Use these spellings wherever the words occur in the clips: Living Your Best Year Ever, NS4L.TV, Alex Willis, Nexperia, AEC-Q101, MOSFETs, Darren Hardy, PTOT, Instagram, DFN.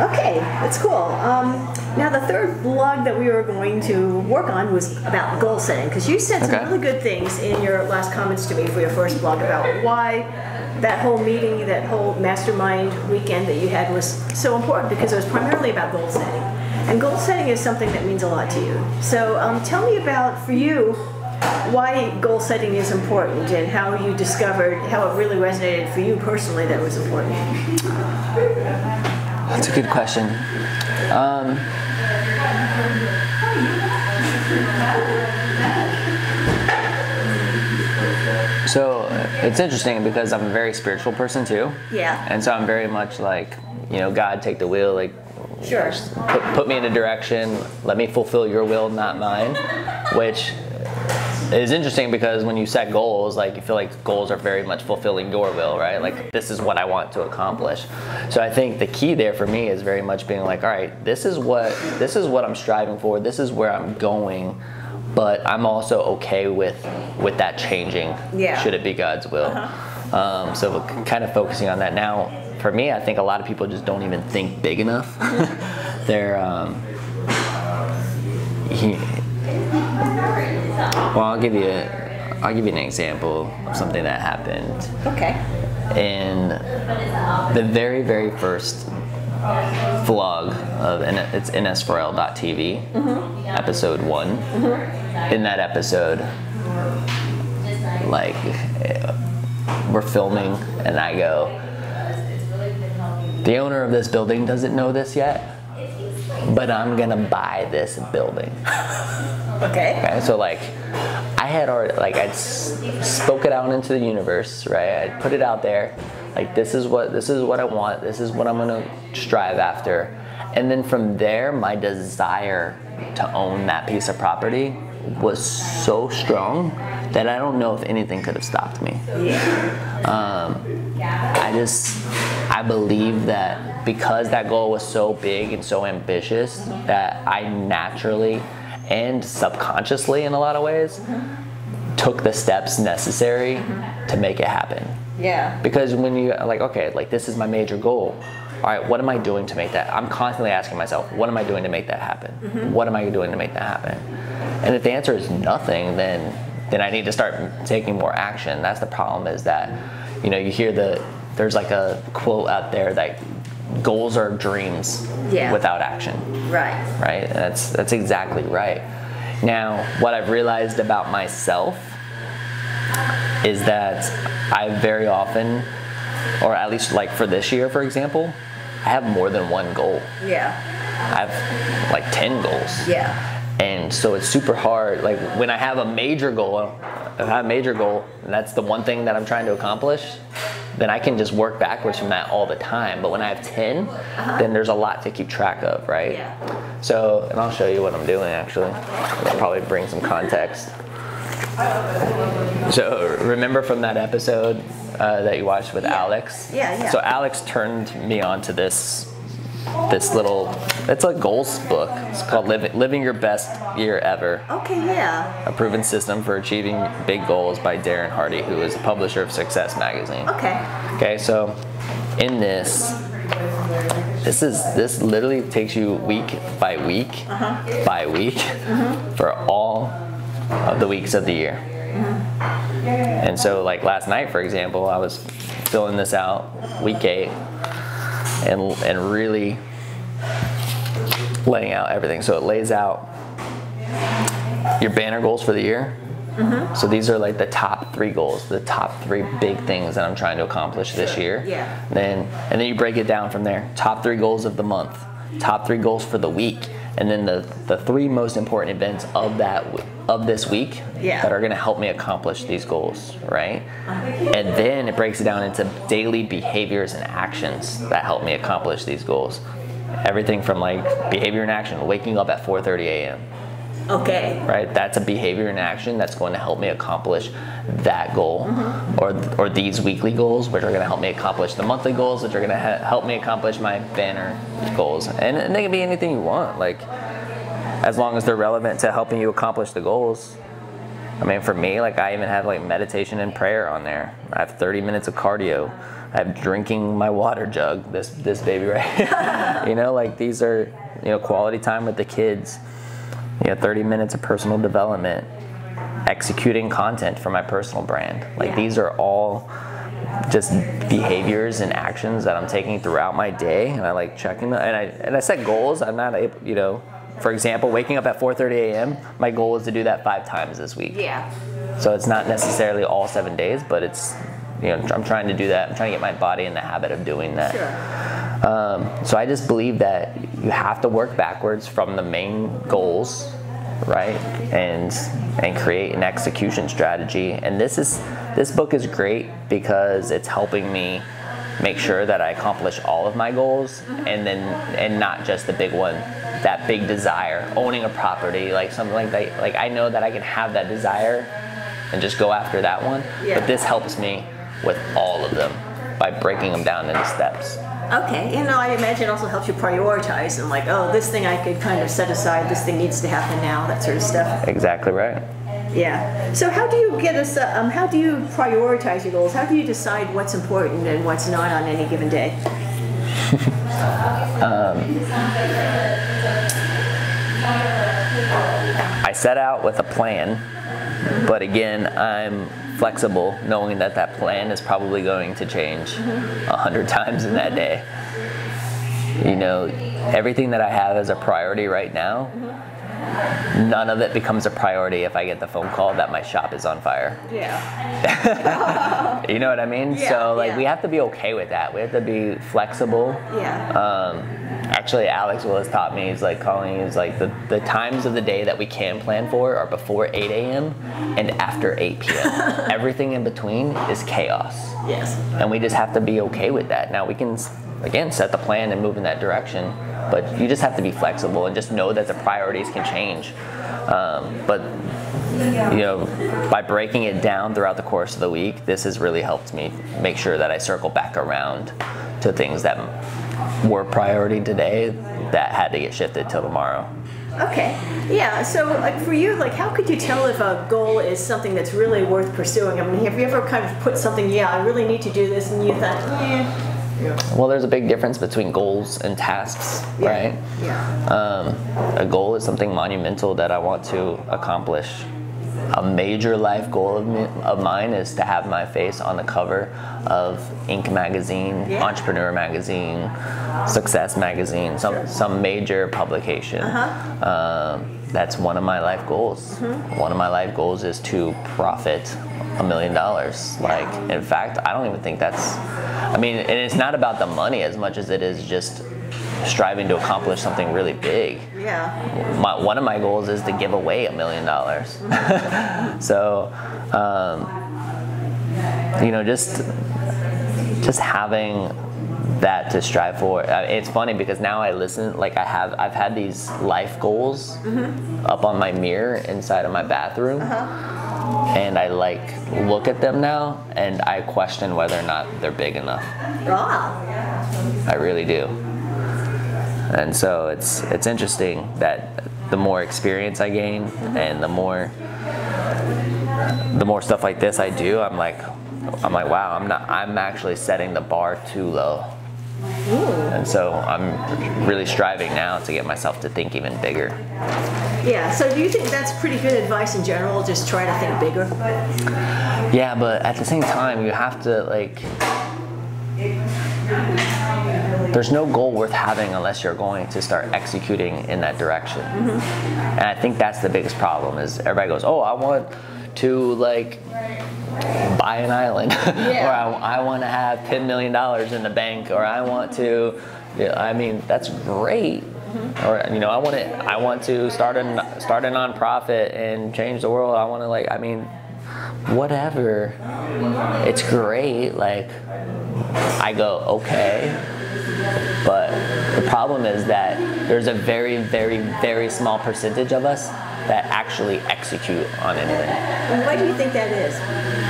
Okay, that's cool. Now the third blog that we were going to work on was about goal setting, because you said some really good things in your last comments to me for your first blog about why that whole meeting, that whole mastermind weekend that you had was so important, because it was primarily about goal setting. And goal setting is something that means a lot to you. So tell me about, for you, why goal setting is important and how you discovered, how it really resonated for you personally that was important. That's a good question. So it's interesting because I'm a very spiritual person too. Yeah. And so I'm very much like, you know, God, take the wheel, like, sure, put me in a direction, let me fulfill your will, not mine, which is interesting because when you set goals, like, you feel like goals are very much fulfilling your will, right? Like, this is what I want to accomplish. So I think the key there for me is very much being like, all right, this is what I'm striving for, this is where I'm going, but I'm also okay with that changing, should it be God's will. So kind of focusing on that. Now, for me, I think a lot of people just don't even think big enough. They're, well, I'll give you an example of something that happened. Okay. In the very, very first vlog of, and it's NS4L.TV, episode 1. In that episode, like, we're filming, and I go, the owner of this building doesn't know this yet, but I'm gonna buy this building. Okay. So like, I had already, like, I'd spoke it out into the universe, right? I'd put it out there, like, this is what I want, this is what I'm gonna strive after. And then from there, my desire to own that piece of property was so strong that I don't know if anything could have stopped me. I believe that because that goal was so big and so ambitious, that I naturally and subconsciously, in a lot of ways, took the steps necessary to make it happen. Yeah. Because when you, like, okay, like, this is my major goal. All right, what am I doing to make that? I'm constantly asking myself, what am I doing to make that happen? What am I doing to make that happen? And if the answer is nothing, then I need to start taking more action. That's the problem, is that, you know, you hear there's like a quote out there that goals are dreams without action. Right? And that's exactly right. Now, what I've realized about myself is that I very often, or at least like for this year, for example, I have more than one goal. Yeah. I have like 10 goals. Yeah. And so it's super hard, like, when I have a major goal, and that's the one thing that I'm trying to accomplish, then I can just work backwards from that all the time. But when I have 10, then there's a lot to keep track of, right? Yeah. So, and I'll show you what I'm doing, actually. I'll probably bring some context. So remember from that episode that you watched with Alex? Yeah. So Alex turned me on to this little, it's a goals book. It's called Living Your Best Year Ever. A proven system for achieving big goals by Darren Hardy, who is the publisher of Success Magazine. Okay, so in this literally takes you week by week by week for all of the weeks of the year. And so, like, last night, for example, I was filling this out, week 8, and really laying out everything. So it lays out your banner goals for the year. So these are like the top 3 goals, the top 3 big things that I'm trying to accomplish this year. And then you break it down from there. Top 3 goals of the month, top 3 goals for the week, and then the 3 most important events of this week that are gonna help me accomplish these goals, right? And then it breaks it down into daily behaviors and actions that help me accomplish these goals. Everything from, like, behavior and action, waking up at 4:30 a.m. Right? That's a behavior and action that's going to help me accomplish that goal, or these weekly goals, which are going to help me accomplish the monthly goals, which are going to help me accomplish my banner goals. And they can be anything you want, like, as long as they're relevant to helping you accomplish the goals. I mean, for me, like, I even have, like, meditation and prayer on there. I have 30 minutes of cardio. I'm drinking my water jug, this baby right here. You know, like these are, you know, quality time with the kids. You know, 30 minutes of personal development, executing content for my personal brand. Like these are all just behaviors and actions that I'm taking throughout my day, and I like checking them. And I set goals. I'm not able, you know, for example, waking up at 4:30 a.m. My goal is to do that 5 times this week. Yeah. So it's not necessarily all 7 days, but it's, you know, I'm trying to do that. I'm trying to get my body in the habit of doing that. Sure. So I just believe that you have to work backwards from the main goals, right? And create an execution strategy. And this book is great because it's helping me make sure that I accomplish all of my goals, and not just the big one, that big desire, owning a property, like something like that. Like I know that I can have that desire and just go after that one. Yeah. But this helps me with all of them by breaking them down into steps. Okay, you know, I imagine it also helps you prioritize and like, oh, this thing I could kind of set aside, this thing needs to happen now, that sort of stuff. Exactly right. Yeah. So how do you get us, how do you prioritize your goals? How do you decide what's important and what's not on any given day? I set out with a plan. But again, I'm flexible, knowing that that plan is probably going to change 100 times in that day. You know, everything that I have as a priority right now, none of it becomes a priority if I get the phone call that my shop is on fire. Yeah. You know what I mean? Yeah, so like we have to be okay with that. We have to be flexible. Yeah. Actually, Alex Willis taught me, he's like calling, he's like the times of the day that we can plan for are before 8 a.m. and after 8 p.m. Everything in between is chaos. Yes. And we just have to be okay with that. Now we can, again, set the plan and move in that direction, but you just have to be flexible and just know that the priorities can change. But you know, by breaking it down throughout the course of the week, this has really helped me make sure that I circle back around to things that were priority today that had to get shifted till tomorrow. Okay, yeah, so like for you, like how could you tell if a goal is something that's really worth pursuing? I mean, have you ever kind of put something, yeah, I really need to do this, and you thought, yeah. Yeah. Well, there's a big difference between goals and tasks, right? Yeah. A goal is something monumental that I want to accomplish. A major life goal of mine is to have my face on the cover of Inc. magazine, Entrepreneur magazine, Success magazine, some major publication. That's one of my life goals. One of my life goals is to profit $1 million. Like, in fact, I don't even think that's, I mean, and it's not about the money as much as it is just striving to accomplish something really big. Yeah. One of my goals is to give away $1 million. So, you know, just having that to strive for. It's funny because now I listen, like I've had these life goals up on my mirror inside of my bathroom. And I like look at them now and I question whether or not they're big enough. I really do. And so it's interesting that the more experience I gain and the more stuff like this I do, I'm like, wow, I'm actually setting the bar too low. And so I'm really striving now to get myself to think even bigger. Yeah, so do you think that's pretty good advice in general, just try to think bigger? Yeah, but at the same time, you have to, like, there's no goal worth having unless you're going to start executing in that direction. And I think that's the biggest problem is everybody goes, oh, I want to, like, buy an island, or I want to have $10 million in the bank, or I want to, you know, I mean, that's great. Or, you know, I want to start a nonprofit and change the world. I want to, like, I mean, whatever. It's great. Like, I go, okay. But the problem is that there's a very, very, very small percentage of us that actually execute on anything. And why do you think that is?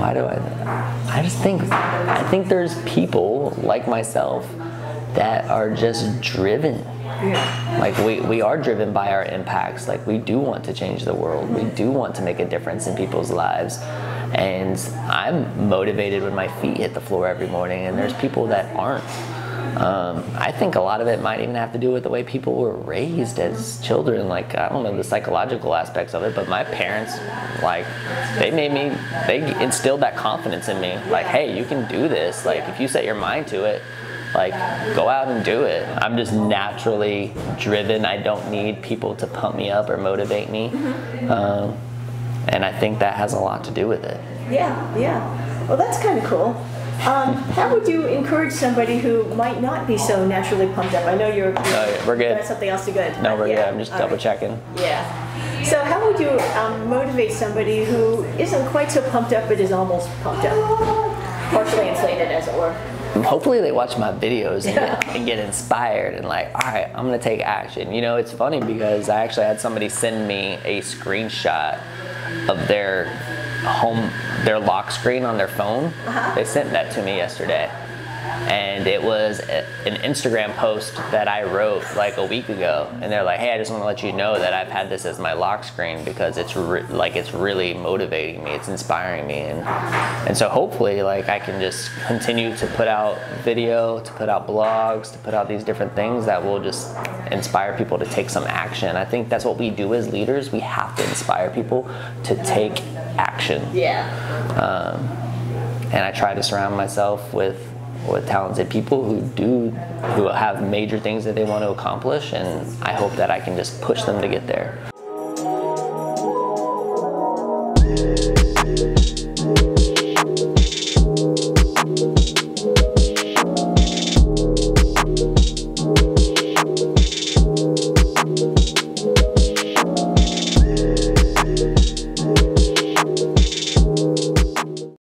Why do I just think, I think there's people like myself that are just driven. Yeah. Like we are driven by our impacts. Like we do want to change the world. We do want to make a difference in people's lives. And I'm motivated when my feet hit the floor every morning, and there's people that aren't. I think a lot of it might even have to do with the way people were raised as children. Like, I don't know the psychological aspects of it, but my parents, like, they instilled that confidence in me. Like, hey, you can do this. Like, if you set your mind to it, like, go out and do it. I'm just naturally driven. I don't need people to pump me up or motivate me. And I think that has a lot to do with it. Yeah, yeah. Well, that's kind of cool. How would you encourage somebody who might not be so naturally pumped up? I know you're... No, we're good. Something else to good. No, we're good. I'm just double-checking. Yeah. So how would you motivate somebody who isn't quite so pumped up but is almost pumped up? Partially inflated, as it were. Hopefully they watch my videos and get inspired and like, all right, I'm going to take action. You know, it's funny because I actually had somebody send me a screenshot of their their lock screen on their phone. They sent that to me yesterday, and it was an Instagram post that I wrote like a week ago, and they're like, hey, I just want to let you know that I've had this as my lock screen because it's it's really motivating me, it's inspiring me, and so hopefully like I can just continue to put out video, to put out blogs, to put out these different things that will just inspire people to take some action. I think that's what we do as leaders. We have to inspire people to take action. Yeah. And I try to surround myself with talented people who have major things that they want to accomplish, and I hope that I can just push them to get there.